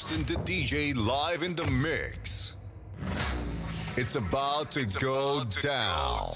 Austin the DJ live in the mix. It's about to go down.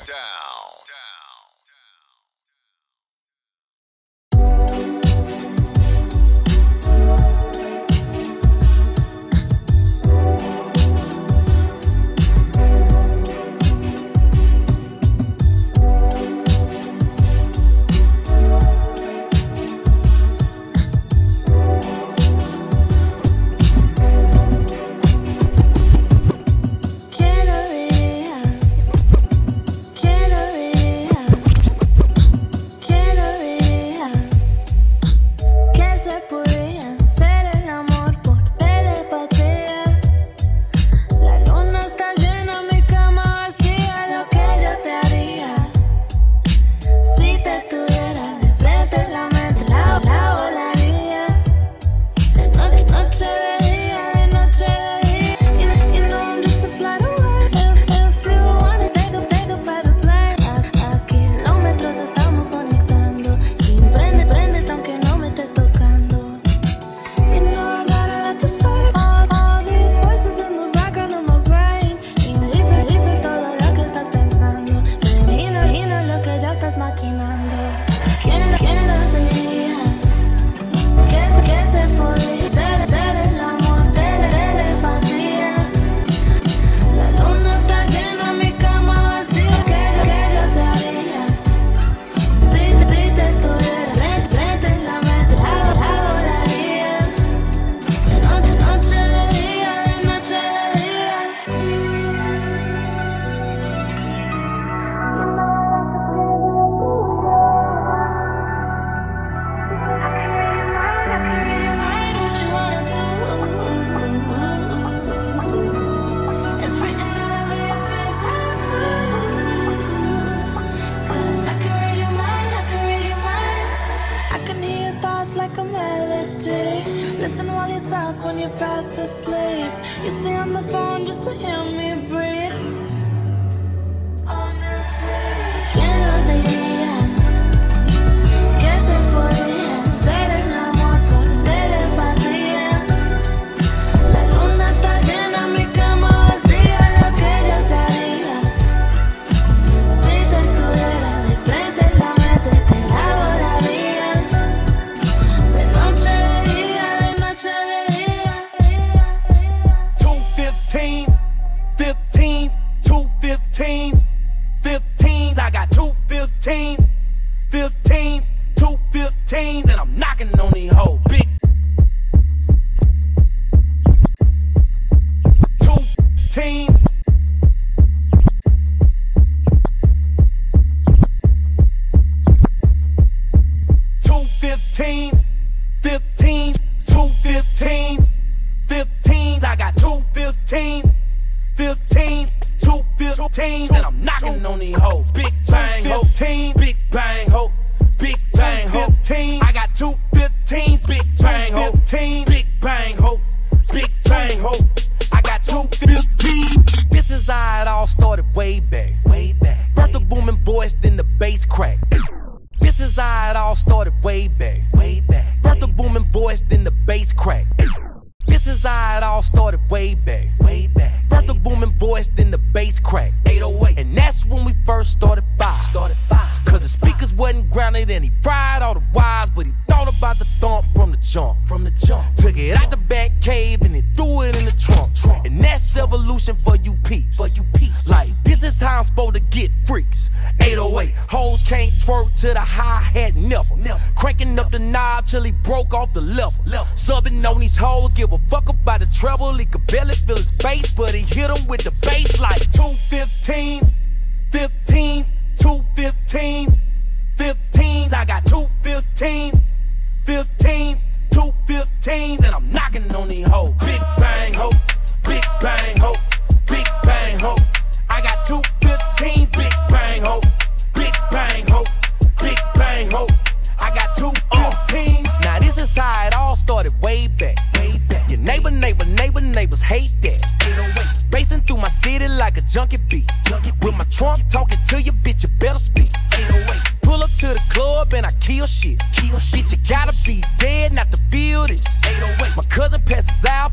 Kill shit, you gotta be dead not to feel this. 808. My cousin passes out.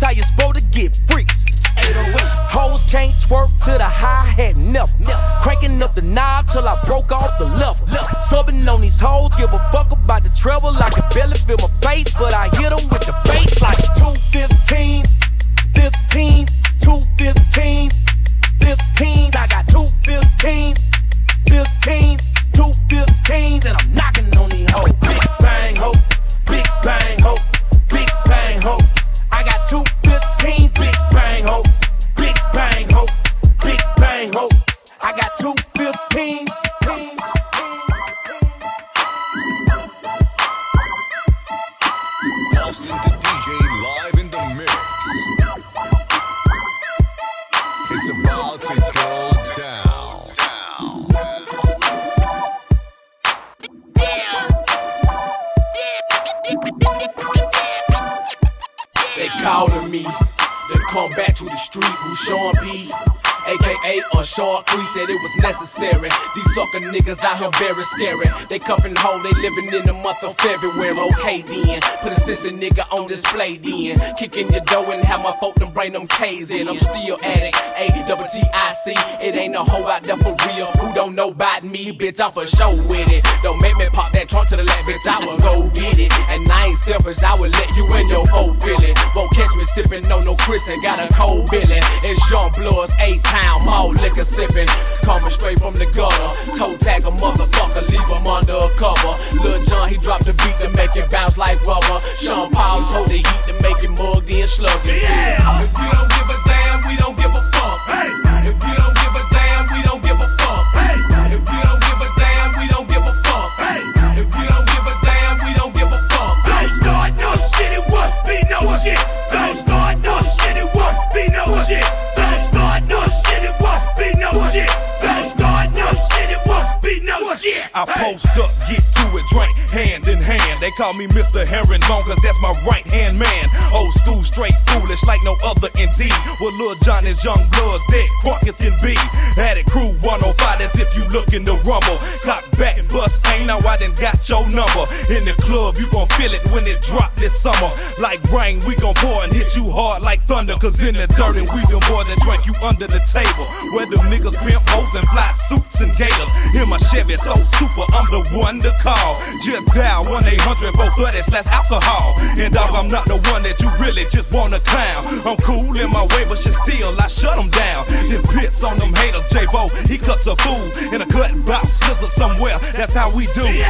That's how you're supposed to get freaks. 808. Hoes can't twerk to the hi-hat, nothing. Cranking up the knob till I broke off the level. Subbing on these hoes, give a fuck about the treble. I can barely feel my face, but I hit them with the face like 215, 15, 215, 15. I got 215, 15, 215, and I'm knocking on these hoes. Big bang ho, big bang ho, big bang ho. I got 215s, big bang ho, big bang ho, big bang ho. I got 215s. Austin the DJ live in the mix. It's about to go down. They calling me, they come back to the street, who Sean B, aka a Short 3, said it was necessary. These sucker niggas out here very scary. They cuffin' home, they living in the month of February. Okay then, put a sister nigga on display then. Kick in your door and have my folk them brain them K's in. I'm still at it, A-double-T-I-C. It ain't no hoe out there for real who don't know about me, bitch, I'm for sure with it. Don't make me pop that trunk to the left, bitch, I will go get it. And I ain't selfish, I will let you in your whole feeling. Won't catch me sippin' on no Chris and got a cold feeling. It's Sean Blood's 8 time. I'm all liquor sippin', coming straight from the gutter. Toe tag a motherfucker, leave him under a cover. Lil Jon, he dropped the beat to make it bounce like rubber. Sean Paul told the heat to make it mugged and slugged it. Yeah. If you don't give a damn, we don't give a fuck. Hey. If you don't give a damn, we don't give a fuck. Hey. If you don't give a damn, we don't give a fuck. Hey. If you don't give a damn, we don't give a fuck. Don't start no shit, it won't be no shit. Don't start no shit, it won't be no shit. I post up, get to it, drink hand in hand. They call me Mr. Herringbone, cause that's my right hand man. Old school, straight foolish, like no other indeed. Well, Lil Jon is young bloods, dead crunk as can be. Had it crew 105, as if you looking to rumble. Clock back, bust ain't now I done got your number. In the club, you gon' feel it when it drop this summer. Like rain, we gon' pour and hit you hard like thunder. Cause in the dirt and we done more than drink you under the table. Where them niggas pimp hoes and fly suits and gators. In my Chevy, so super, I'm the one to call. Just dial 1-800-430/alcohol. And dog, I'm not the one that you really just wanna clown. I'm cool in my way, but shit still, I shut them down. Then piss on them haters, J-Bo, he cuts a fool in a cut box, scissor somewhere, that's how we do. Yeah.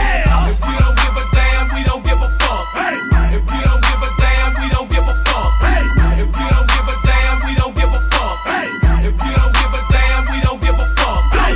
If you don't give a damn, we don't give a fuck. Hey. If you don't give a damn, we don't give a fuck. Hey. If you don't give a damn, we don't give a fuck. Hey. If you don't give a damn, we don't give a fuck. Don't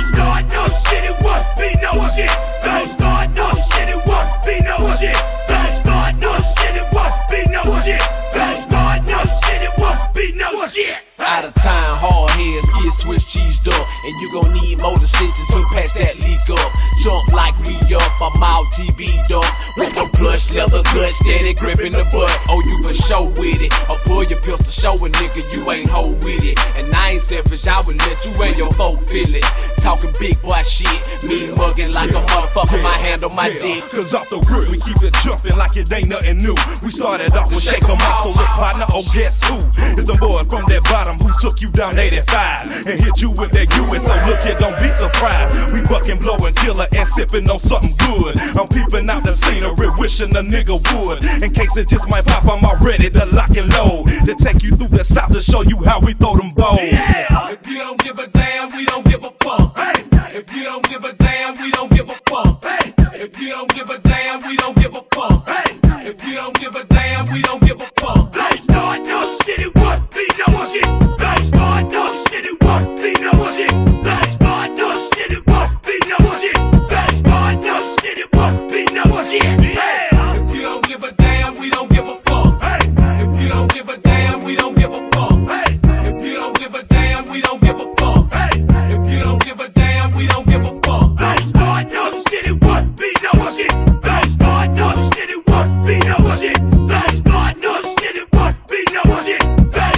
start no shit, it won't be no shit. Don't start no shit, it won't be no shit. Don't start no shit, it won't be no shit. Don't start no shit, it won't be no shit. Out of time, hard heads get Swiss cheesed up, and you gon' need more decisions to patch that leak up. Jump like we up, I'm out TB'd up with the plush leather gut, steady gripping the butt. Oh, you for show with it, or pull your pistol, show a nigga you ain't hoe with it. And I ain't selfish, I would let you and your folk feel it. Talking big boy shit, me mugging like a motherfucker, my hand on my dick. Cause off the grip, we keep it jumping like it ain't nothing new. We started off with shake 'em out, so look partner, oh guess who? It's the boy from that bottom who took you down 85 and hit you with that U.S. So look here, don't be surprised. We bucking, blowing, killer, and sipping on something good. I'm peeping out the scenery, wishing a nigga would. In case it just might pop, I'm already to lock and load. To take you through the south to show you how we throw them bows. Yeah. If you don't give a damn, we don't give a fuck. Hey. If you don't give a damn, we don't give a fuck. Hey. If you don't give a damn, we don't give a fuck. Hey. If you don't give a damn, we don't give a fuck. They start no shit, it won't be no shit. They start no shit, it won't be no shit. They start no shit, it won't be no shit. They start no shit, it won't be no shit. Yeah. If you don't give a damn, we don't give a fuck. Hey. If you don't give a damn, we don't give a fuck. Hey. If you don't give a damn, we don't give a fuck. Hey. If you don't give a damn, we don't give a fuck. They start no shit, it won't be no shit. They start no shit, it won't be no shit. They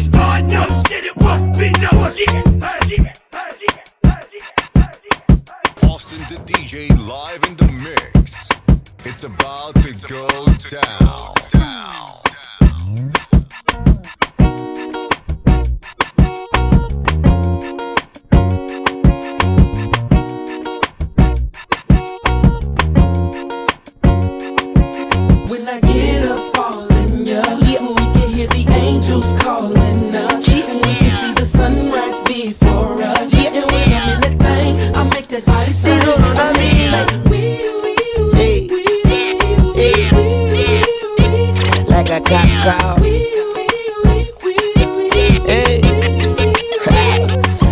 start no shit, it won't be no shit. They start no shit, it won't be no shit. Austin the DJ live in the mix. It's about to go down. out. Hey.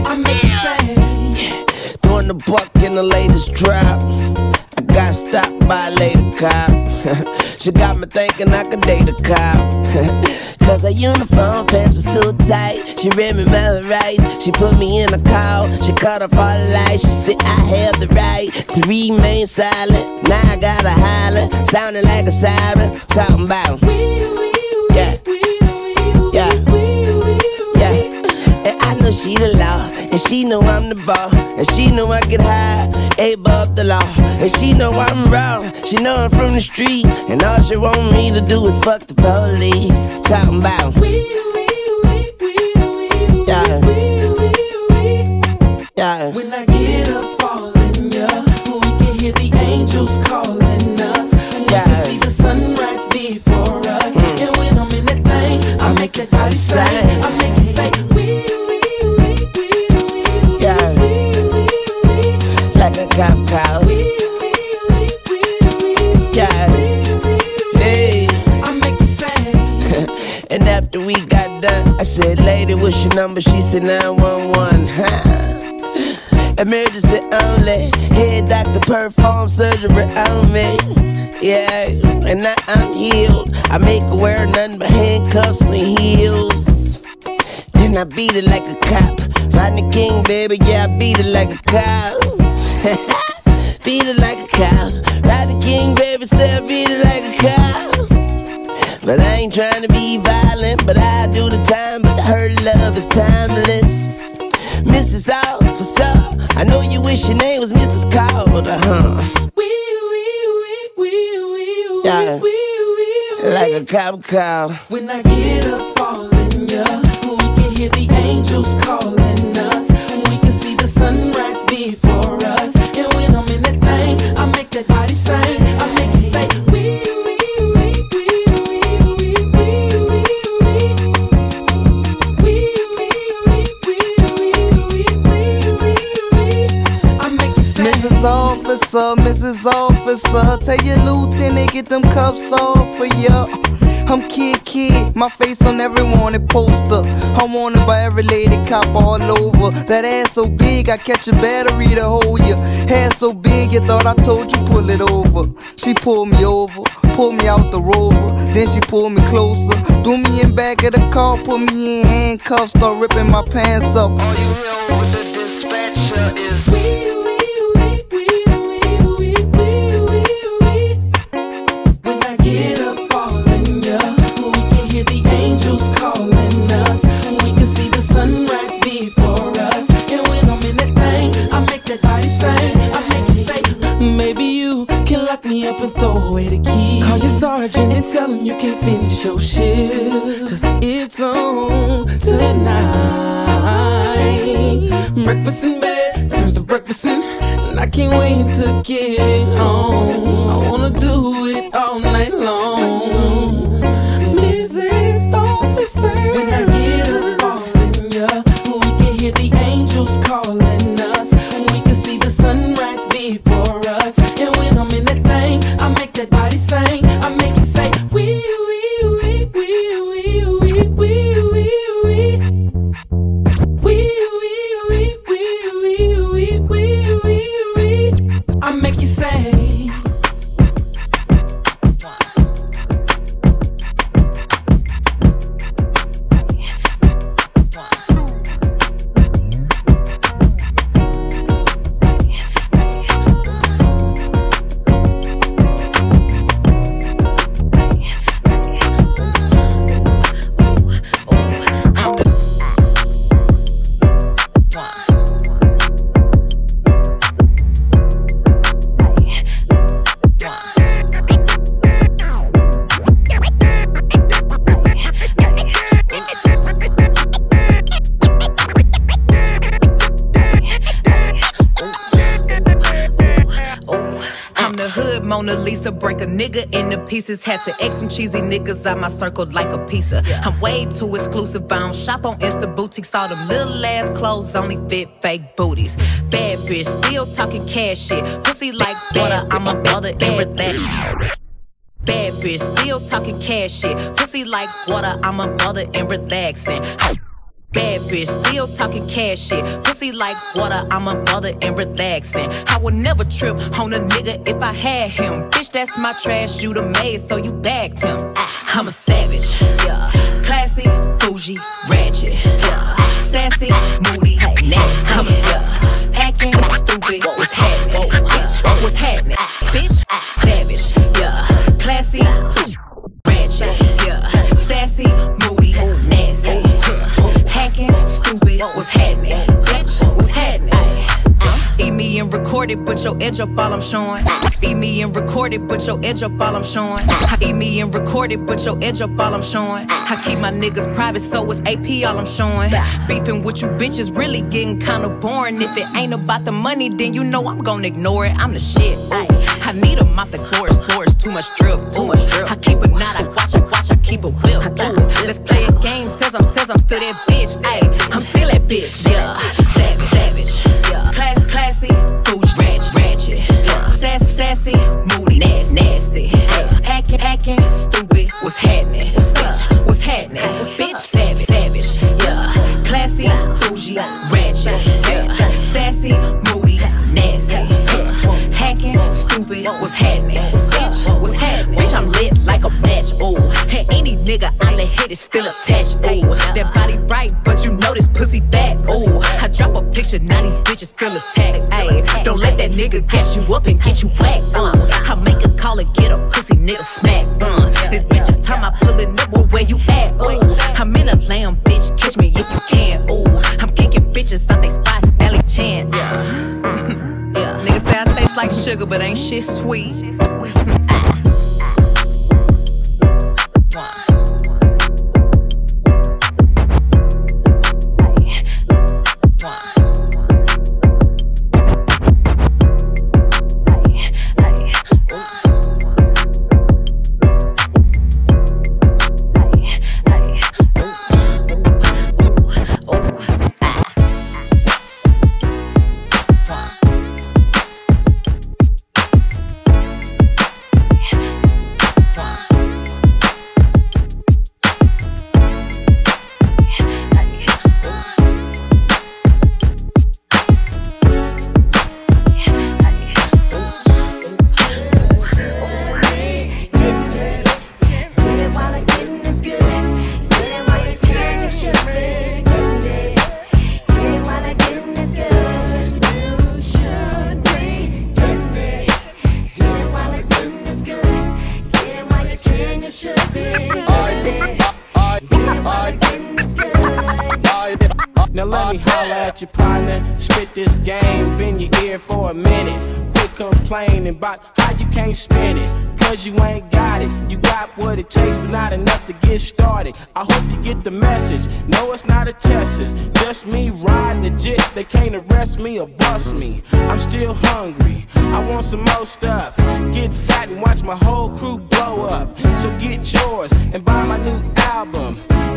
I make it sad. Throwing the buck in the latest drop. I got stopped by a lady cop. She got me thinking I could date a cop. Cause her uniform pants were so tight. She read me my rights. She put me in a call. She cut off all the lights. She said I have the right to remain silent. Now I gotta holler, sounding like a siren. Talking about yeah, yeah, yeah. And I know she the law, and she know I'm the ball, and she know I get high above the law, and she know I'm wrong. She know I'm from the street, and all she want me to do is fuck the police. Talking about yeah. When I get up all in ya, we can hear the angels calling us. We can see the sunrise before us. And when I'm in that thing, I make that body sing. I make it say. Cop call. Yeah. Hey. I make it sad. And after we got done, I said, lady, what's your number? She said 911. Huh? Emergency only. Head doctor perform surgery on me. Yeah. And now I'm healed. I make her wear nothing but handcuffs and heels. Then I beat it like a cop. Rodney King, baby, yeah, I beat it like a cop. Beat it like a cow. Ride the king, baby, say I beat it like a cow. But I ain't trying to be violent, but I do the time. But her love is timeless. Mrs. Officer, I know you wish your name was Mrs. Calder, huh? Yeah. Like a cop cow. When I get up all in ya, we can hear the angels calling us. We can see the sunrise before us. And when I'm in that thing, I make that body sing. I make it say, I make it say. Mrs. Officer, Mrs. Officer, tell your lieutenant, get them cuffs off for ya. I'm kid, my face on every wanted poster. I'm wanted by every lady cop all over. That ass so big, I catch a battery to hold ya. Hair so big, you thought I told you, pull it over. She pulled me over, pulled me out the rover. Then she pulled me closer, threw me in back of the car, put me in handcuffs, start ripping my pants up. All you hear with the dispatcher is calling us. We can see the sunrise before us. And when I'm in that thing, I make that body sing. I make it say, maybe you can lock me up and throw away the key. Call your sergeant and tell him you can't finish your shift, cause it's on tonight. Breakfast in bed turns to breakfast in, and I can't wait to get it on. I wanna do it all night long. Mrs. Officer, when I get up all in ya, we can hear the angels calling us. We can see the sunrise before us. And when I'm in that thing, I make that body sing. I make it say, we. I make you say. Nigga in the pieces, had to X some cheesy niggas out my circle like a pizza. I'm way too exclusive, I don't shop on Insta boutiques. All them little ass clothes only fit fake booties. Bad bitch, still talking cash shit. Pussy like butter, I'm a mother and relax. Bad bitch, still talking cash shit. Pussy like water, I'm a mother and relaxing. Bad bitch, still talking cash shit. Pussy like water, I'm a mother and relaxing. I would never trip on a nigga if I had him. Bitch, that's my trash, you the maid, so you bagged him. I'm a savage, yeah. Classy, bougie, ratchet, yeah. Sassy, moody, nasty, I'm a, yeah. Acting stupid, what's happening, bitch, what's happening, bitch, savage, yeah. Classy, ratchet, yeah. Sassy, moody, nasty, hacking, stupid, what's happening, bitch, what's happening. Eat me and record it, but your edge up all I'm showing. Eat me and record it, but your edge up all I'm showing. Eat me and record it, but your edge up all I'm showing. I keep my niggas private, so it's AP all I'm showing. Beefing with you bitches really getting kinda boring. If it ain't about the money, then you know I'm gonna ignore it. I'm the shit, I need a mop and floors, too much drip, too much drip. I keep a knot, I watch, I keep a whip. Ooh, let's play a game, says I'm still that bitch, ayy. I'm still that bitch, yeah. Savage, yeah. Classy, bougie, ratchet, yeah. Sassy, moody, nasty, yeah. Hacking, stupid, what's happening, bitch, what's happening, bitch, savage, yeah. Classy, bougie, ratchet, yeah. Sassy, moody, nasty, yeah. Hacking, stupid, what's happening, bitch, what's happening. Bitch, I'm lit like a match, ooh. Hey, any nigga I let hit is still attached, ooh. That body right, but you know this pussy bad, ooh. I drop a picture, now these bitches feel attacked, ayy. Don't let that nigga gas you up and get you whacked, I make a call and get a pussy nigga smack, This bitch is time I pullin' up, where you at, ooh. I'm in a lamb, bitch, catch me if you can, ooh. I'm kicking bitches out they spots, Ellie Chan, yeah. Niggas say I taste like sugar, but ain't shit sweet. About how you can't spend it, cause you ain't got it. You got what it takes, but not enough to get started. I hope you get the message. No, it's not a test, it's just me riding the jit. They can't arrest me or bust me. I'm still hungry, I want some more stuff. Get fat and watch my whole crew blow up. So get yours and buy my new album.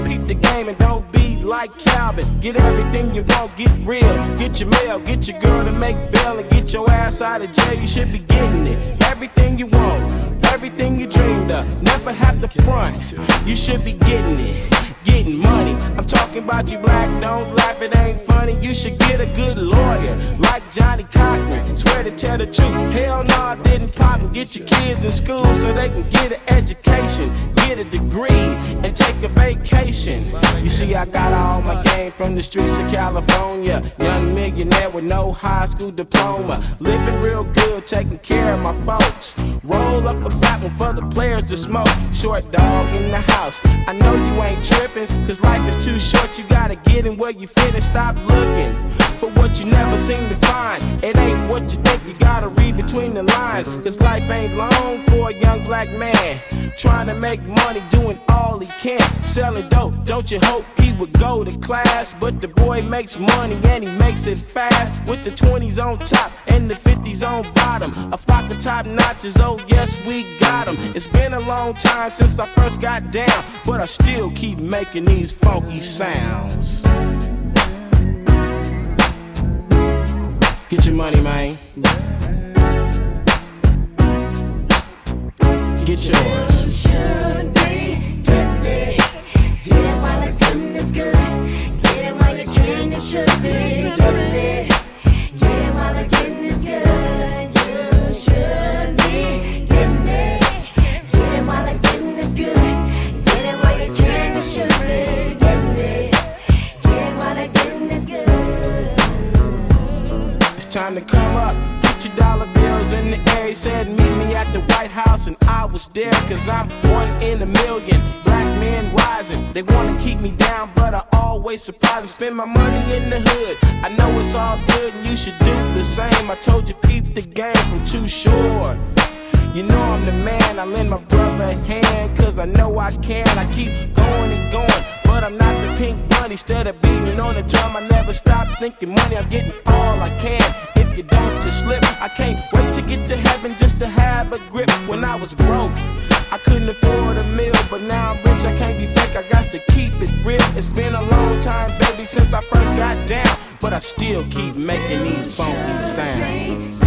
Peep the game and don't be like Calvin. Get everything you want, get real. Get your mail, get your girl to make bail, and get your ass out of jail, you should be getting it. Everything you want, everything you dreamed of, never have to front. You should be getting it, getting money. I'm talking about you black, don't laugh, it ain't funny. You should get a good lawyer, like Johnny Cochran. Swear to tell the truth, hell no, I didn't pop him. Get your kids in school so they can get an education, get a degree, and take a vacation. You see, I got all my game from the streets of California. Young millionaire with no high school diploma. Living real good, taking care of my folks. Roll up a fat one for the players to smoke. Short dog in the house, I know you ain't tripping, cause life is too short, you gotta get in where you fit and stop looking for what you never seem to find. It ain't what you think, you gotta read between the lines, cause life ain't long for a young black man trying to make money, doing all he can. Selling dope, don't you hope he would go to class? But the boy makes money and he makes it fast, with the 20s on top and the 50s on bottom. A flock of top notches, oh yes we got them. It's been a long time since I first got down, but I still keep making these funky sounds. Get your money, man. get yours. Time to come up, put your dollar bills in the air. He said, meet me at the White House, and I was there, cause I'm 1 in a million. Black men rising, they wanna keep me down, but I always surprise and spend my money in the hood. I know it's all good, and you should do the same. I told you, peep the game from Too Short. You know I'm the man, I lend my brother a hand, cause I know I can. I keep going and going, but I'm not the pink bunny. Instead of beating on the drum, I never stop thinking money. I'm getting all I can. If you don't, just slip. I can't wait to get to heaven just to have a grip. When I was broke, I couldn't afford a meal, but now I'm rich, I can't be fake. I got to keep it real. It's been a long time, baby, since I first got down, but I still keep making these funky sounds.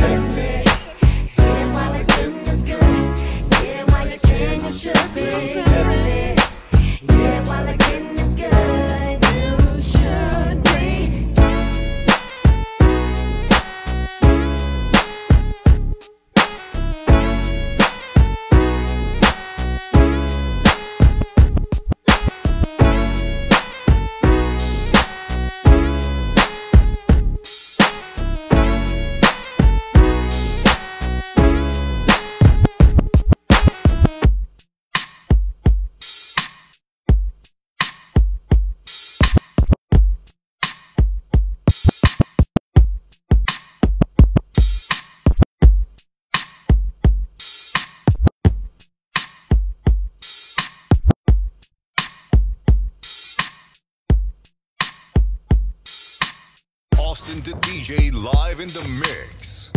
Austin the DJ live in the mix.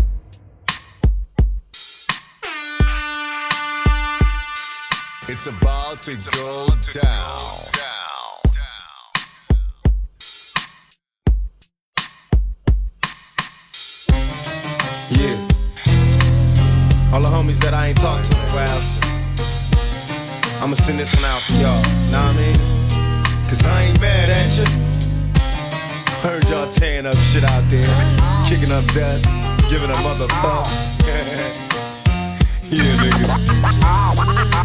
It's about to go down. Yeah. All the homies that I ain't talked to in a while, I'ma send this one out for y'all. Know what I mean? Cause I ain't mad at you. Heard y'all tearing up shit out there, kicking up dust, giving a motherfuck. Yeah, niggas.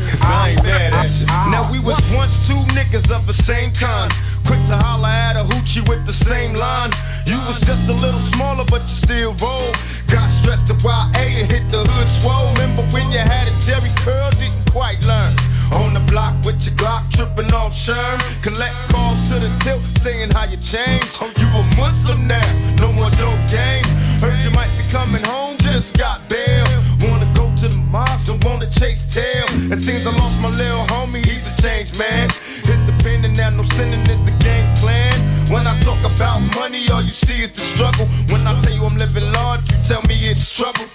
Cause I ain't mad at you. Now we was once two niggas of the same kind, quick to holler at a hoochie with the same line. You was just a little smaller, but you still roll. Got stressed to YA and hit the hood swole. Remember when you had a Jerry curl, didn't quite learn. On the block with your Glock, tripping off Sherm. Collect calls to the tilt, saying how you changed. Oh, you a Muslim now, no more dope game. Heard you might be coming home, just got bail. Wanna go to the mosque, don't wanna chase tail. It seems I lost my little homie, he's a changed man. Hit the pen and now no sinning is the game plan. When I talk about money, all you see is the struggle. When I tell you I'm living large, you tell me it's trouble.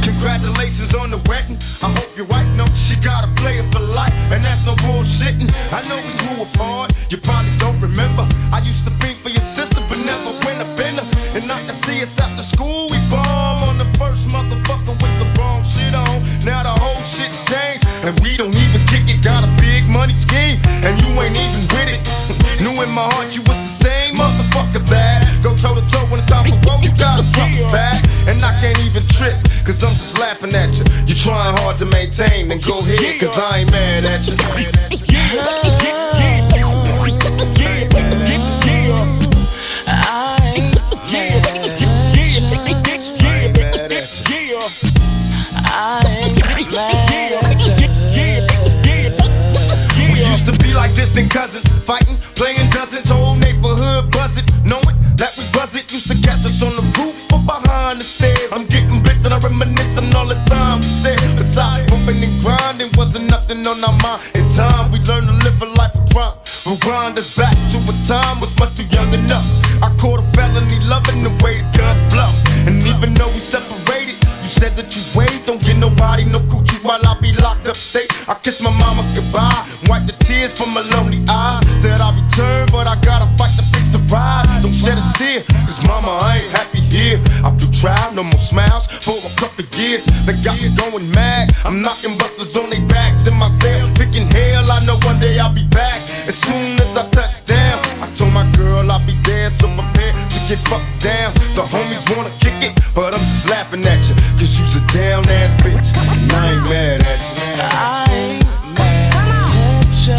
Congratulations on the wedding, I hope your wife knows she gotta play it for life. And that's no bullshitting, I know we grew apart, you probably don't remember. I used to think for your sister, but never went up in her. And I can see us after school, we bomb on the first motherfucker with the wrong shit on. Now the whole shit's changed, and we don't even kick it. Got a big money scheme, and you ain't even with it. Knew in my heart you was the same motherfucker that go toe to toe when it's time for roll, you gotta fuck back. And I can't even trip, cause I'm just laughing at you. You're trying hard to maintain, and go ahead, cause I ain't mad at you. We used to be like distant cousins, fighting, playing dozens, whole neighborhood buzzing, knowing that we buzzed. Used to catch us on the roof or behind the stairs. I'm getting blitzed and I reminiscing all the time we said. Besides bumping and grinding, wasn't nothing on our mind. In time we learned to live a life of crime. Rewind us back to a time was much too young enough. I caught a felony loving the way the guns blow. And even though we separated, you said that you wait. Don't get nobody no coochie while I be locked up state. I kiss my mama goodbye, wipe the tears from my lonely eyes. Said I'll return, but I gotta fight to fix the ride. Don't shed a tear, cause mama, I ain't happy here. I blew trial, no more smiles for a couple years. They got me going mad, I'm knocking butlers on they back. laughing at you, cause you's a down ass bitch. And I ain't mad at you. I ain't mad at you.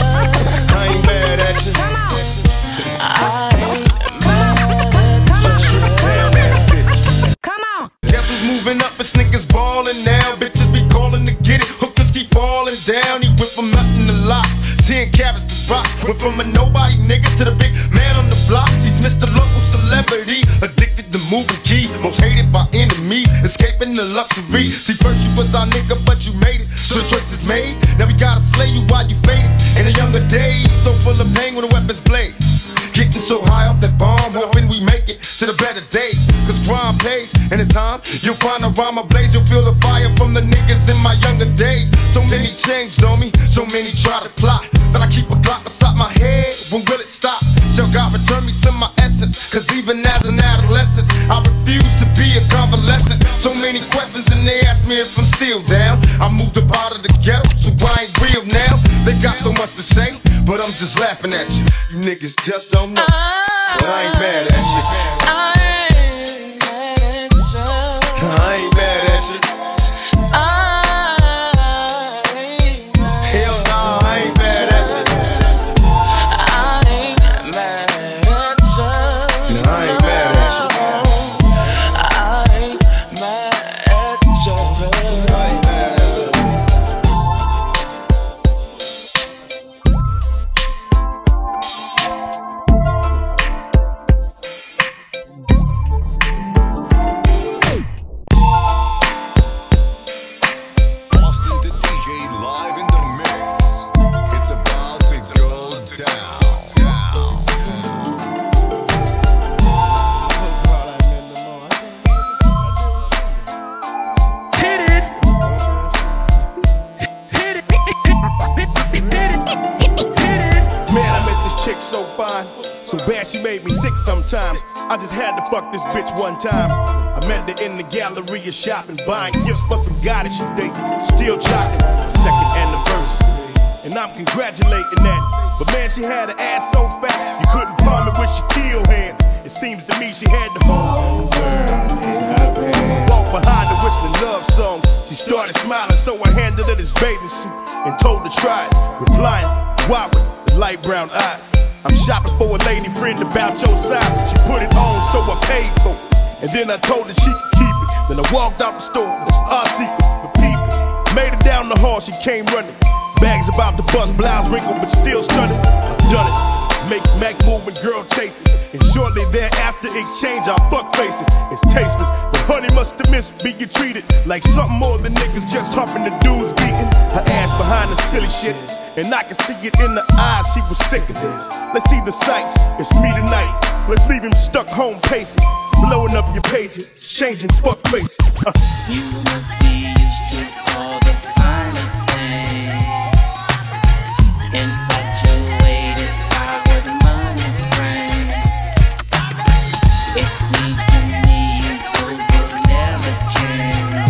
I ain't mad at you. I ain't mad at you. But you a down ass bitch. Come on. Guess who's moving up and sneakers ballin' now? Bitches be calling to get it. Hookers keep falling down. He went from nothing to lots. 10 carats to rock. Went from a nobody nigga to the big man on the block. He's Mr. Local Celebrity. Addicted to moving key. Most hated by enemies. Escaping the luxury. See, first you was our nigga, but you made it. So the choice is made. Now we gotta slay you while you faded. In the younger days, so full of pain when the weapons blade. Getting so high off that bomb, hoping we make it to the better days. Cause crime pays, and in time, you'll find a rhyme ablaze. You'll feel the fire from the niggas in my younger days. So many changed on me, so many try to plot. That I keep a clock beside my head, when will it stop? Shall God return me to my essence? Cause even as an adolescent, I refuse to be a convalescent. So many questions, and they ask me if I'm still down. I moved up out of the ghetto, so I ain't real now. They got so much to say, but I'm just laughing at you. You niggas just don't know. But I ain't mad at you. I ain't mad at you. I ain't mad at you. I ain't mad at you. Hell no, I ain't mad at you. I ain't mad at you. No, I ain't mad at you. I ain't mad at you. So fine, so bad she made me sick sometimes. I just had to fuck this bitch one time. I met her in the gallery of shopping, buying gifts for some guy that she date. Still chopping, second anniversary, and I'm congratulating that. But man, she had her ass so fat, you couldn't palm it with your keel hand. It seems to me she had the whole world in her pants. Walked behind her whistling love songs. She started smiling, so I handed her this bathing suit and told her to try it. Replying, why with the light brown eyes? I'm shopping for a lady friend about your size. She put it on, so I paid for it. And then I told her she could keep it. Then I walked out the store, it's our secret, the people. Made it down the hall, she came running. Bags about the bus, blouse wrinkled, but still stunning. I've done it. Make Mac move and girl chase it. And shortly thereafter, exchange our fuck faces. It's tasteless, but honey must have missed being treated like something more than niggas just humping the dudes beating. Her ass behind the silly shit. And I can see it in the eyes, she was sick of this. Let's see the sights, it's me tonight. Let's leave him stuck home pacing, blowing up your pages, changing fuck faces. You must be used to all the finer things, infatuated by what money brings. It seems to me you both will never change,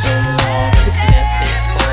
so long as left is for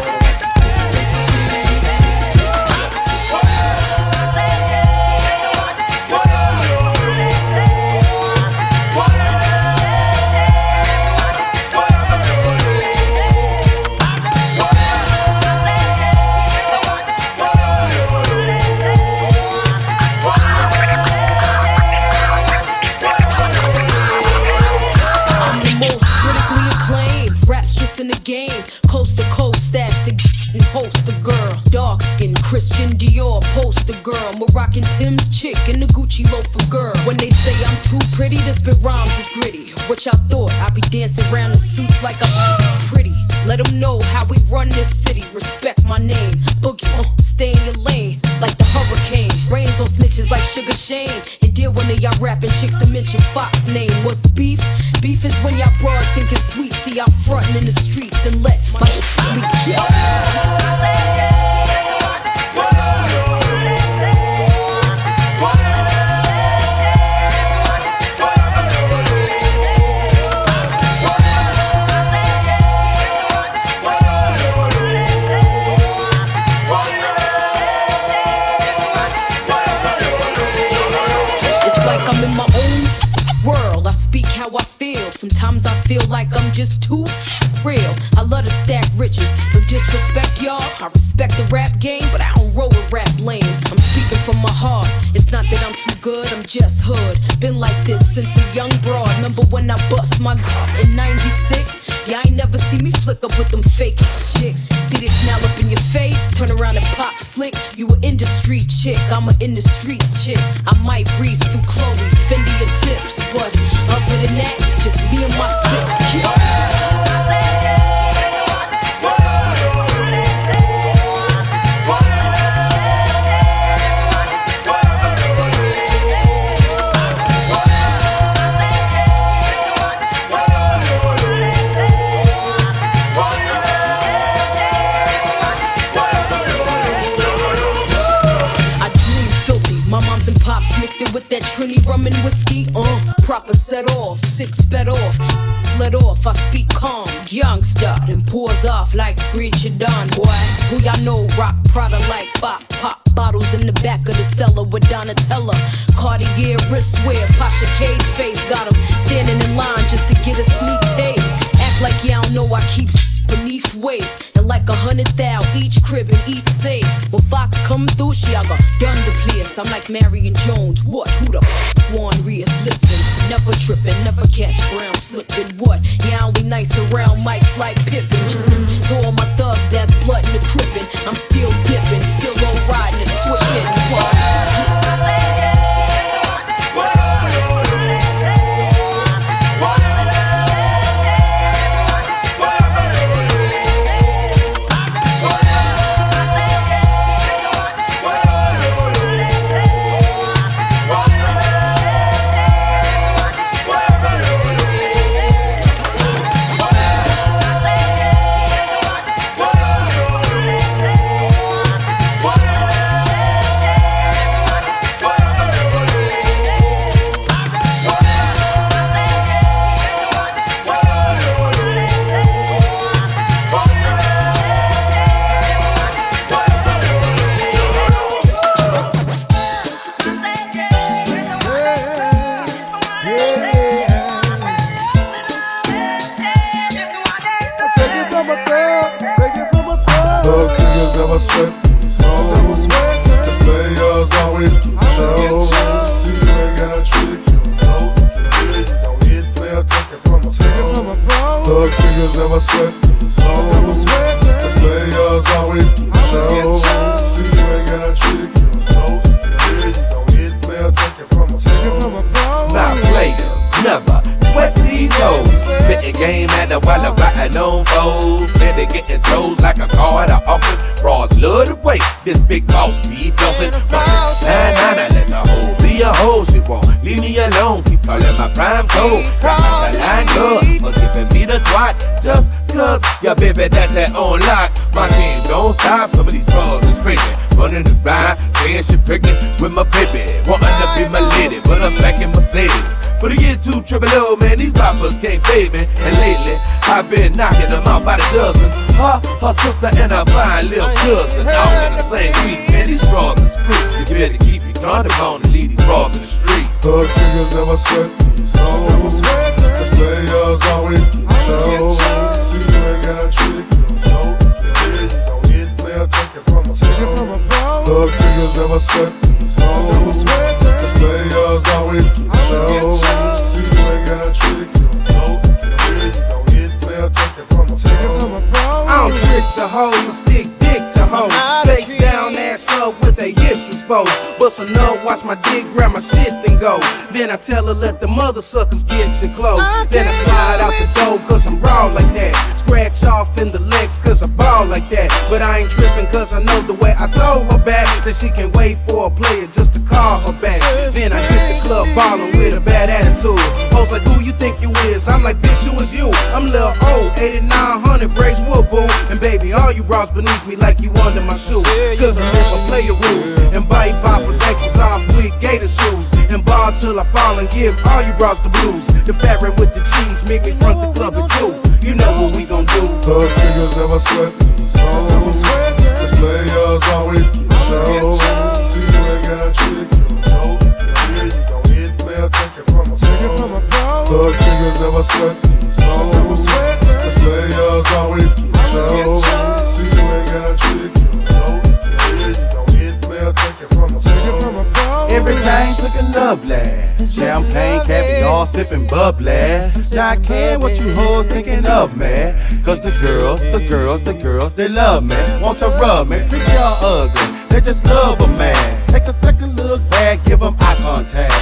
Christian Dior poster girl, Moroccan Tim's chick and the Gucci loafer girl. When they say I'm too pretty, this spit rhymes is gritty. What y'all thought? I be dancing around in suits like I'm pretty. Let them know how we run this city. Respect my name. Boogie, stay in your lane like the hurricane. Rains on snitches like Sugar Shane. And deal when y'all rapping chicks to mention Fox name. What's beef? Beef is when y'all broad think it's sweet. See, I'm frontin' in the streets and let my leak. Sometimes I feel like I'm just too real. I love to stack riches, no disrespect y'all. I respect the rap game, but I don't roll with rap lanes. I'm speaking from my heart, it's not that I'm too good, I'm just hood. Been like this since a young broad. Remember when I bust my in 96? Yeah, I ain't never see me flick up with them fake chicks. See they smile up in your face, turn around and pop slick. You an industry chick, I'm an industry chick. I might breeze through Chloe, Fendi or Tips, but other than that, it's just me and my six kids. With that Trini rum and whiskey, proper set off, six sped off, fled off. I speak calm, youngster, then pours off like screeching Don. Boy, who y'all know rock Prada like Bob Pop. Bottles in the back of the cellar with Donatella, Cartier wristwear, Pasha Cage face. Got him standing in line just to get a sneak taste. Act like y'all don't know I keep beneath waist, and like 100 thou each crib and each safe. When Fox come through, she all got done to place. I'm like Marion Jones, what? Who the Juan Rios? Listen, never tripping, never catch brown slipping. What? Yeah, only nice around mics like Pippin. To all my thugs, that's blood in the crippin'. I'm still dipping, still low riding and switching. What? Her sister and her fine little cousin, all in the same week, man, these straws is free. You better keep your condom on and leave these straws in the street. Thug niggas never sweat these hoes, cause players always get chose. See you ain't got a trick, you don't know if you did, you don't get player, take it from us. Thug niggas never sweat these hoes, cause players always get chose. See you ain't got a trick, you don't know if you did, you don't get player, take it from us. I don't trick to hoes and stick dick to hoes. Face down, ass up with their hips exposed. Bust a nut, watch my dick, grab my shit, then go. Then I tell her let the mother suckers get you close. Then I slide out the door cause I'm raw like that. Scratch off in the legs cause I ball like that. But I ain't tripping cause I know the way I told her back that she can wait for a player just to call her back. Then I hit the club ballin' with a bad attitude. Hoes like, who you think you is? I'm like, bitch, who is you? I'm Lil O, 8900 braids, whoop, boo. And baby, all you bras beneath me like you under my shoe. Cause I live by player rules and bite boppers ankles off with gator shoes. And ball till I fall and give all you bras the blues. The fat rat with the cheese make me front the club at 2. You know what we gon' do. Thug niggas never sweat these hoes, cause players always get chose. See you ain't got a trick, you don't know if you did, you don't get player, take it from us. Thug niggas never sweat these hoes, fucking lovely. Champagne, caviar, sipping bubbly. Now I care what you hoes thinking of me, cause the girls, they love me. Want to rub me, treat y'all ugly, they just love a man. Take a second look back, give them eye contact.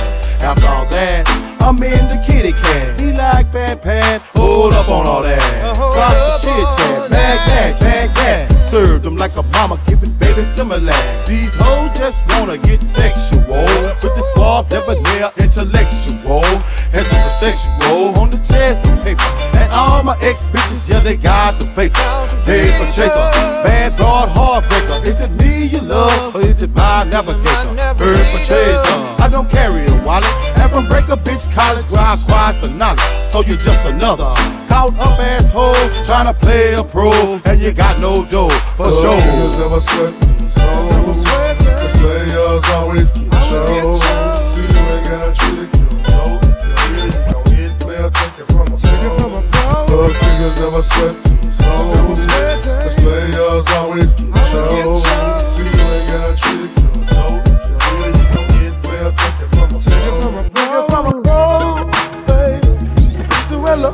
After all that, I'm in the kitty cat. He like fat pad, hold up on all that. Drop the chit chat, bag that. Serve them like a mama, giving baby similar. These hoes just wanna get sexual, with the suave, never near intellectual. Heterosexual on the chest of paper, and all my ex bitches, yeah they got the paper. Paper chaser, bad broad heartbreaker. Is it me you love, or is it my navigator? Bird for chaser, I don't carry a wallet, and from break a bitch college where I acquired the knowledge. So you're just another caught up asshole trying to play a pro, and you got no dough for sure. Niggas never sweat these hoes, 'cause players always get chose. See you ain't got a trick, you know if you really don't hit player, take it from a pro. Niggas never sweat these hoes, 'cause players always get chose. See you ain't got a trick, you know if you really don't hit player, take it from a pro.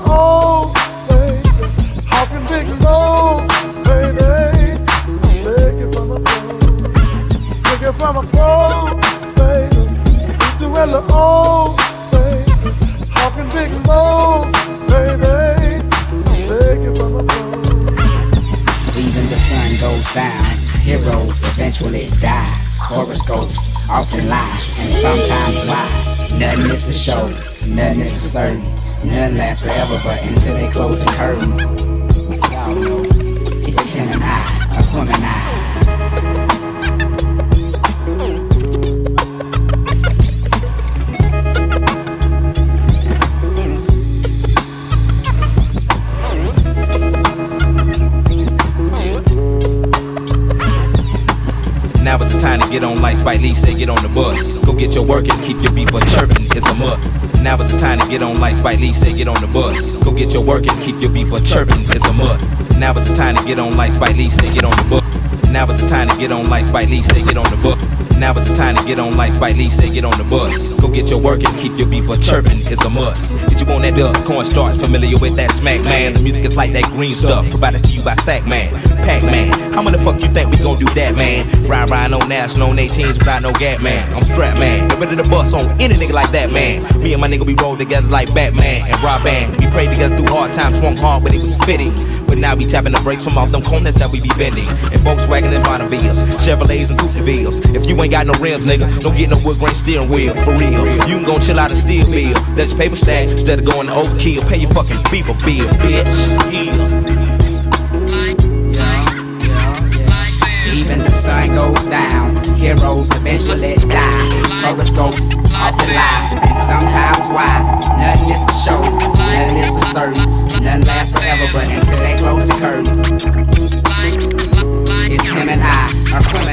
Oh, baby, how can big low, baby? Take it from a pro, baby. Oh, baby, how can big low, baby? Take it from a pro. Even the sun goes down. Heroes eventually die. Horoscopes often lie, and sometimes lie. Nothing is for show, nothing is for certain. None lasts forever, but until they close the curtain. Y'all know, it's him and I, a woman and I. Now it's the time to get on like Spike Lee said, get on the bus. Go get your work and keep your beeper chirping, it's a mutt. Now it's the time to get on like Spike Lee said, get on the bus. Go get your work and keep your beeper chirping, it's a mutt. Now it's the time to get on like Spike Lee said, get on the bus. Now it's the time to get on like Spike Lee said, get on the bus. Now it's the time to get on like Spike Lee said, get on the bus. Go get your work and keep your beeper chirping, it's a must. Did you want that dust, corn starch, familiar with that smack, man? The music is like that green stuff, provided to you by Sack Man, Pac-Man. How many fuck you think we gon' do that, man? Ride on national, on 18s without no gap, man. I'm strapped, man, get ready to bust on any nigga like that, man. Me and my nigga, we rolled together like Batman and Robin. We prayed together through hard times, swung hard when it was fitting. But now we tapping the brakes from off them corners that we be bending. And Volkswagen and Bonnevilles, Chevrolets and Coupevilles. If you ain't got no rims, nigga, don't get no wood grain steering wheel, for real. You can go chill out and steal bill. That's paper stack, instead of going to overkill. Pay your fucking beeper bill, bitch. Even the sun goes down, heroes eventually die. Horoscopes often lie, and sometimes why? Nothing is for show, nothing is for certain. Nothing lasts forever, but until they close the curtain. It's him and I, a criminal.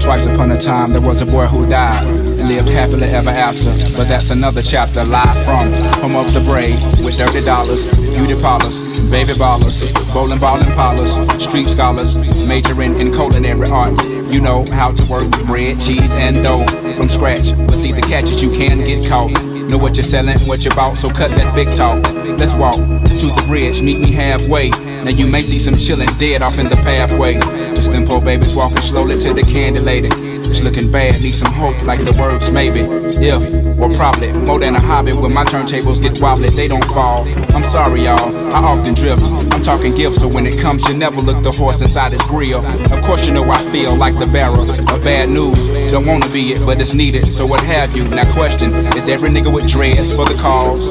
Twice upon a time, there was a boy who died and lived happily ever after. But that's another chapter. Live from home of the brave, with $30, beauty parlors, baby ballers, bowling ball and parlors, street scholars, majoring in culinary arts. You know how to work with bread, cheese, and dough from scratch. But see, the catch is you can get caught. Know what you're selling, what you bought, so cut that big talk. Let's walk to the bridge, meet me halfway. Now you may see some chillin' dead off in the pathway. Just them poor babies walking slowly to the candy lady. It's looking bad, need some hope like the words maybe. If, or probably, more than a hobby. When my turntables get wobbly, they don't fall. I'm sorry y'all, I often drift. I'm talking gifts, so when it comes you never look the horse inside his grill. Of course you know I feel like the bearer of bad news. Don't wanna be it, but it's needed, so what have you? Now question, is every nigga with dreads for the cause?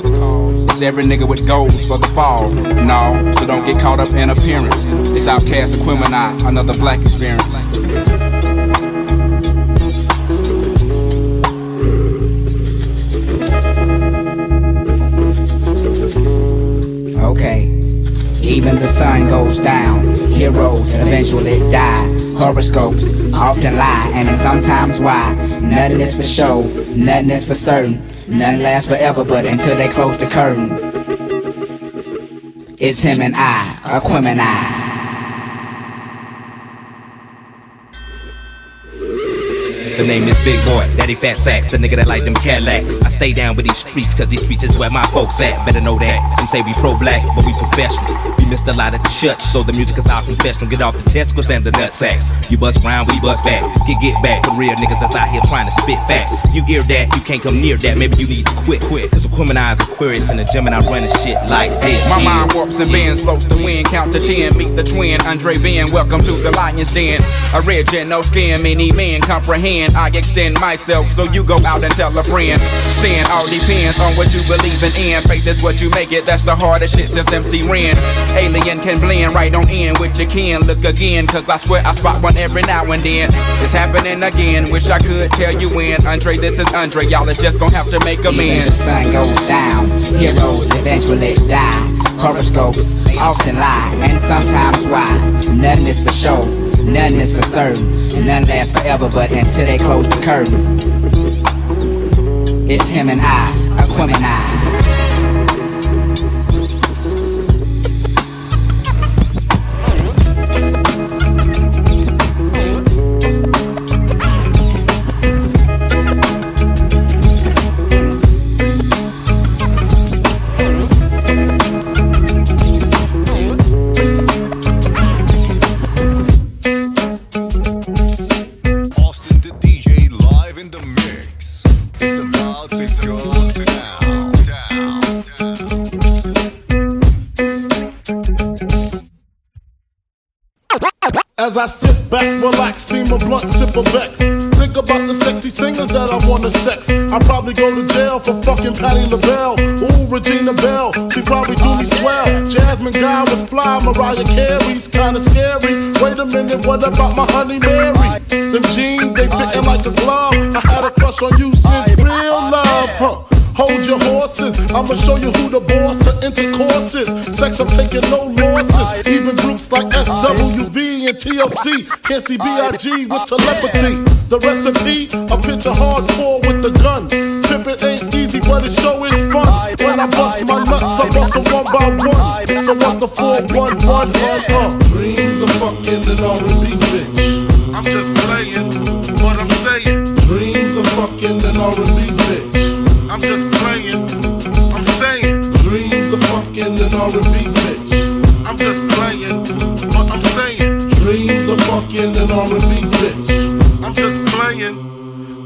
Every nigga with goals for the fall. No, so don't get caught up in appearance. It's Outcast and Quimini, another black experience. Okay, even the sun goes down. Heroes eventually die. Horoscopes often lie, and it's sometimes why. Nothing is for show, nothing is for certain. Nothing lasts forever, but until they close the curtain. It's him and I, a criminal. The name is Big Boy, Daddy Fat Sacks, the nigga that like them Cadillacs. I stay down with these streets, cause these streets is where my folks at. Better know that. Some say we pro-black, but we professional. We missed a lot of church, so the music is our confessional. Get off the testicles and the nutsacks. You bust round, we bust back. Get back. For real niggas that's out here trying to spit facts. You hear that, you can't come near that. Maybe you need to quit. Cause Aquemini's Aquarius in the gym and I run the shit like this. My mind warps and bends, floats the wind, count to 10. Meet the twin, Andre Ben, welcome to the lion's den. A red gen, no skin, many men comprehend. I extend myself, so you go out and tell a friend. Sin all depends on what you believe in. Faith is what you make it, that's the hardest shit since MC Ren. Alien can blend right on in with your kin. Look again, cause I swear I spot one every now and then. It's happening again, wish I could tell you when. Andre, this is Andre, y'all is just gonna have to make amends. Even the sun goes down, heroes eventually die. Horoscopes often lie, and sometimes why. Nothing is for sure, nothing is for certain. None lasts forever but until they close the curtain. It's him and I, Aquemini. As I sit back, relax, steam a blunt, sip a Vex. Think about the sexy singers that I wanna sex. I'll probably go to jail for fucking Patti LaBelle. Ooh, Regina Bell, she probably do me swell. Jasmine Guy was fly, Mariah Carey's kinda scary. Wait a minute, what about my honey Mary? Them jeans, they fitting like a glove. I had a crush on you since real love, huh? Hold your horses, I'ma show you who the boss of intercourse is. Sex, I'm taking no losses. Even groups like SWV and TLC can't see B.I.G. with telepathy. The recipe, a pitch of hardcore with the gun. Pimpin' ain't easy, but it sure is fun. When I bust my nuts, I bust them one by one. So what's the 411 and Dreams of fucking an R&B bitch. I'm just playing what I'm saying. Dreams of fucking an R&B bitch. I'm just playing, I'm saying. Dreams of fucking an R&B bitch. I'm just playing, but I'm saying. Dreams of fucking an R&B bitch. I'm just playing. I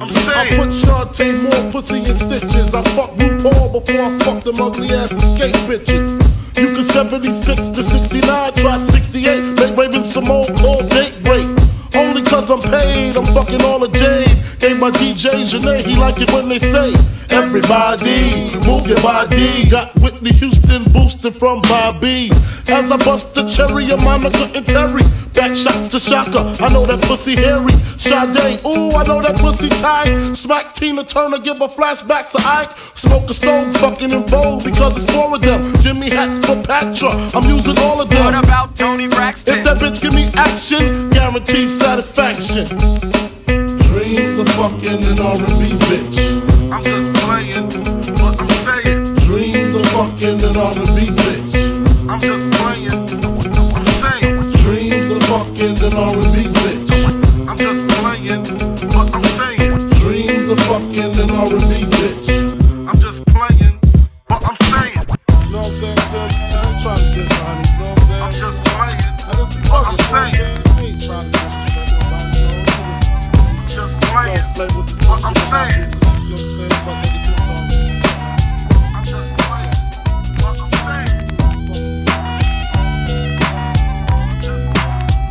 put Shantae Moore pussy in stitches. I fuck RuPaul before I fuck them ugly ass escape bitches. You can 76 to 69, try 68. Make Raven Simone call date break. Only cause I'm paid, I'm fucking all the jade. Gave my DJ Janae, he like it when they say, everybody, move your body. Got Whitney Houston boosted from Bobby. As I bust the cherry of Monica and Terry. Back shots to Shaka, I know that pussy hairy. Sade, ooh, I know that pussy tight. Smack Tina Turner, give her flashbacks to Ike. Smoke a stone, fucking in vogue because it's four of them. Jimmy Hats for Patra, I'm using all of them. What about Tony Braxton? If that bitch give me action, guaranteed satisfaction. Dreams of fucking an R&B bitch. I'm just playing what I'm saying. Dreams of fucking an R&B bitch. I'm just playing what I'm saying. Dreams of fucking an R&B bitch. I'm just playing what I'm saying. Dreams of fucking an R&B bitch. I'm just playing what I'm saying. You know what I'm saying? I'm trying to get honey. You know what I'm saying? I'm just playing what I'm saying. What I'm saying. I'm just playing. What I'm saying.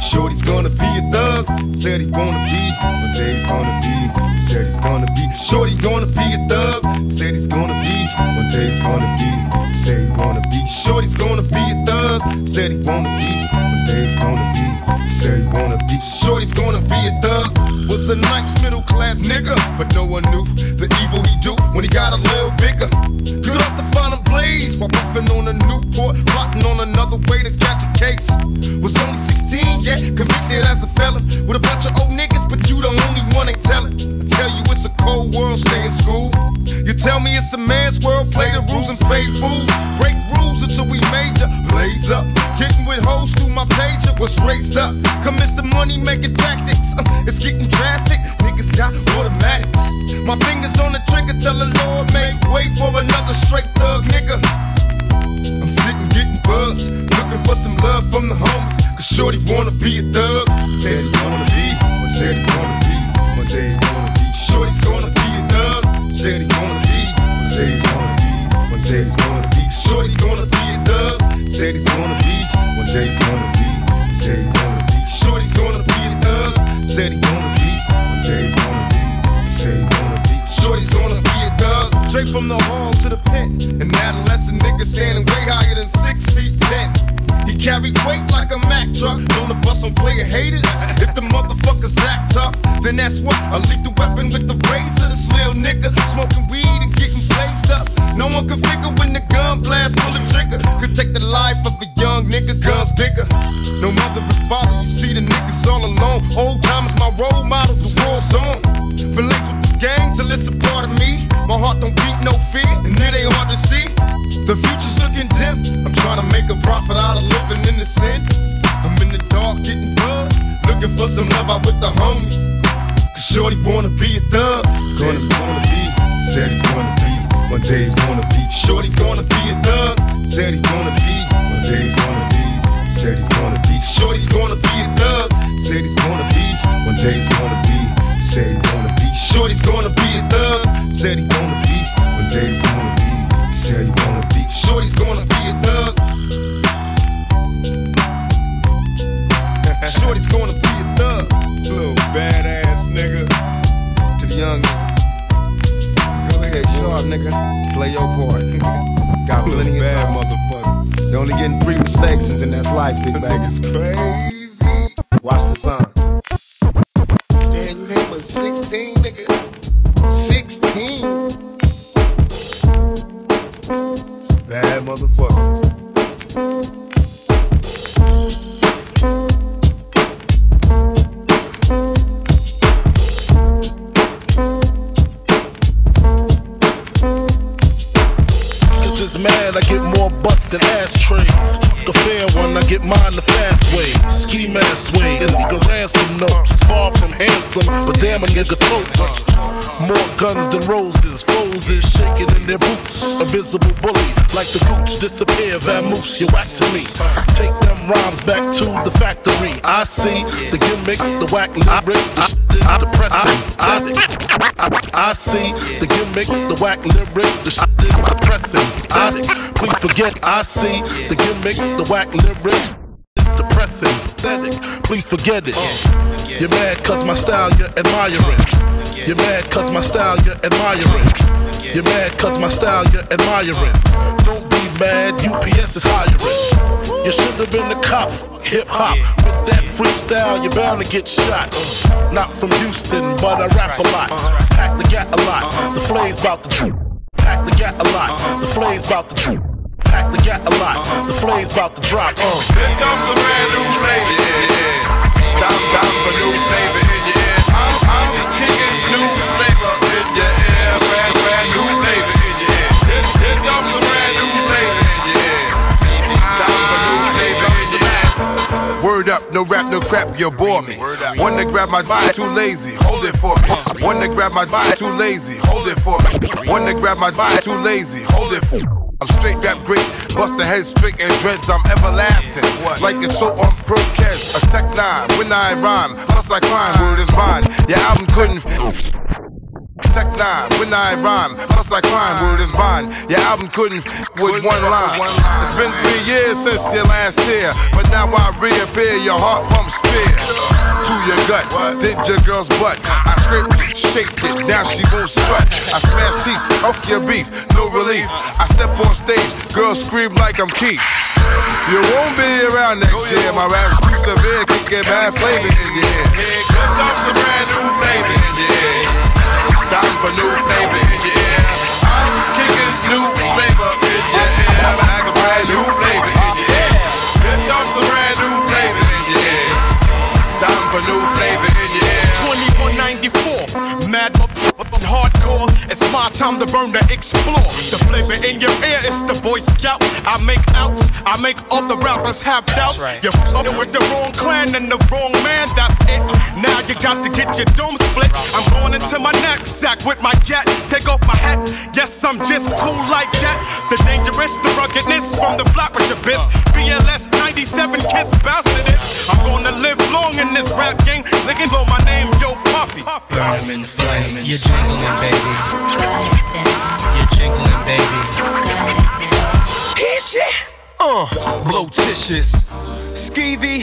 Shorty's gonna be a thug. Said he wanna be. What day's gonna be. Said he's gonna be. Shorty's gonna be a thug. Said he's gonna be. What day's gonna be. Said he wanna be. Shorty's gonna be a thug. Said he wanna be. What day's gonna be. Said he wanna be. Shorty's gonna be a thug. Was a nice middle class nigga, but no one knew the evil he do when he got a little bigger. Good off the final blaze while puffin' on a Newport, plotting on another way to catch a case. Was only 16, yeah, convicted as a felon with a bunch of old niggas, but you the only one ain't telling. I tell you it's a cold world, stay in school. You tell me it's a man's world, play the rules and play fool. Break rules closer till we major. Blaze up, getting with hoes through my pager was raised up. Commence the money making tactics. It's getting drastic. Niggas got automatics. My fingers on the trigger, tell the Lord make way for another straight thug nigga. I'm sitting getting buzzed, looking for some love from the homies. Cause shorty wanna be a thug. Said he wanna be, I said he wanna be, I said he wanna be. Shorty's gonna be a thug. Said he's gonna be, I said he's gonna be, I said he's gonna be. Shorty's gonna be a thug. Said he's gonna be, I said he's gonna be, I said he's gonna be. Shorty's gonna be a thug. Said he's gonna be, I said he's gonna be, I said he's gonna be. Shorty's gonna be a thug. Straight from the hall to the pit. An adolescent nigga standing way higher than 6 feet 10. He carried weight like a Mack truck. Don't the bus on player haters. If the motherfuckers act tough, then that's what. I leak the weapon with the razor. This lil nigga smoking weed and getting blazed up. No one can figure when the gun blast, pull the trigger. Could take the life of a young nigga, guns bigger. No mother and father, you see the niggas all alone. Old time is my role model, the war zone. Relates with this game till it's a part of me. My heart don't beat no fear, and it ain't hard to see. The future's looking dim. I'm trying to make a profit out of living in the sin. I'm in the dark getting buzzed, looking for some love out with the homies. Cause shorty wanna be a thug. Gonna be, said he's gonna be. One day he's gonna be. Shorty's gonna be a thug. Said he's gonna be. One day he's gonna be. Said he's gonna be. Shorty's gonna be a thug. Said he's gonna be. One day he's gonna be. Said he's gonna be. Shorty's gonna be a thug. Said he's gonna be. One day he's gonna be. Said he's gonna be. Shorty's gonna be a thug. Shorty's gonna be a thug. Little badass nigga. To the young niggas. Go ahead, sharp nigga. Play your part. Got plenty of bad motherfuckers. They only getting 3 mistakes and then that's life, big bag. It's crazy. Watch the signs. Damn, you name was 16, nigga. 16. Bad motherfuckers. This is mad, I get more butt than ashtrays. Fuck a fair one, I get mine the fast way. Ski mask way, illegal ransom notes. Far from handsome, but damn a nigga tote. More guns than roses, foes is shaking in their boots. A visible bully, like the roots disappear. Vamoose, you whack to me. Take them rhymes back to the factory. I see the gimmicks, the whack lyrics, the shit is depressing. I see the gimmicks, the whack lyrics, the shit is depressing. Please forget, I see the gimmicks, the whack lyrics. Depressing, pathetic, please forget it. You're mad cause my style you're admiring. You're mad cause my style you're admiring. You're mad cause my style you're admiring. Don't be mad, UPS is hiring. You should have been a cop, hip hop. With that freestyle, you're bound to get shot. Not from Houston, but I rap a lot. Pack the gat a lot, the flay's bout to drip. Pack the gat a lot, the flay's bout to drip. Pack the gat a lot, the flame's about to drop. Here comes a brand new flavor, yeah, yeah. Time for new flavor in your ear. I'm just kicking new flavor in your ear. Brand new flavor in your ear. Here comes a brand new flavor in your ear. Time for new flavor in your ear. Word up, no rap, no crap, you bore me. One to grab my body, too lazy, hold it for me. One to grab my body, too lazy, hold it for me. One to grab my body, too lazy, hold it for me. I'm straight rap great, bust the head straight and dreads, I'm everlasting. Like it's so on Procast, a Tech 9, when I rhyme, plus I climb, word is mine, your album couldn't Tech 9, when I rhyme, plus I climb, word is mine, your album couldn't with one line. It's been 3 years since your last tear, but now I reappear, your heart pumps fear. To your gut, did your girl's butt, I scraped it, shaked it, now she won't strut. I smashed teeth, off your beef, no relief. I step on stage, girls scream like I'm Keith. You won't be around next year. My rap's too severe, can't get bad flavor in your ear. Here comes the brand new flavor in your ear. Time for new flavor in your ear. I'm kicking new flavor in your ear. Like a brand new flavor in your ear. Here comes the brand new flavor in your ear. Time for new flavor in your ear. 2194, mad hardcore. It's my time to burn, to explore. The flavor in your ear is the Boy Scout. I make outs, I make all the rappers have doubts. Right. You're fucking with the wrong clan and the wrong man, that's it. Now you got to get your dome split. I'm going into my knapsack with my cat. Take off my hat, yes, I'm just cool like that. The dangerous, the ruggedness from the floppish abyss. BLS 97 Kiss bastard it. I'm gonna live long in this rap game. Singing blow my name, yo, Puffy. Burn him in the flame. You're jingling, baby. You're jingling, baby. Hear shit. Blotitious, skeevy,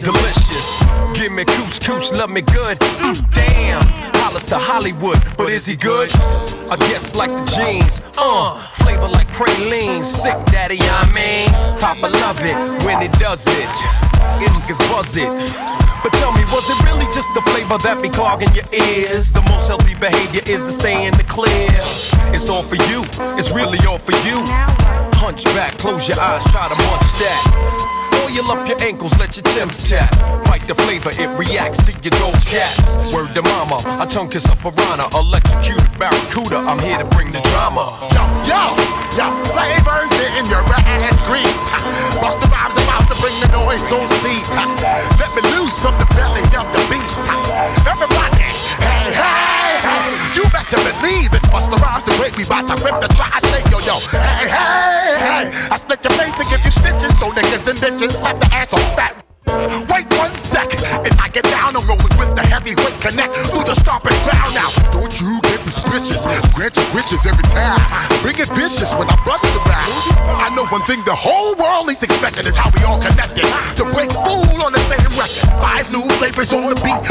delicious. Give me couscous, love me good. Damn, Hollis to Hollywood, but is he good? I guess like the jeans, flavor like praline. Sick daddy, I mean, Papa love it when he does it. It is buzz it. But tell me, was it really just the flavor that be clogging your ears? The most healthy behavior is to stay in the clear. It's all for you, it's really all for you. Hunch back, close your eyes, try to munch that. Oil up your ankles, let your Timbs tap. Bite the flavor, it reacts to your gold caps. Word to mama, I tongue kiss a piranha. Electrocute a barracuda, I'm here to bring the drama. Yo, yo, yo, flavors in your ass grease. Bust the vibes about to bring the noise on sleeves. Let me loose from the belly of the beast. Everybody, hey, hey, hey. You better believe it's Bust the Rhymes the way we bout to rip the tri-state, yo, yo. Hey, hey, hey. I split your face and give you stitches. Throw niggas and bitches, slap the ass on fat. Wait one sec, as I get down, I'm rolling with the heavyweight connect through the stomping ground now. Don't you get suspicious, grant your wishes every time. Bring it vicious when I bust the rhyme. I know one thing the whole world is expecting is how we all connected. To break fool on the same record. 5 new flavors on the beat,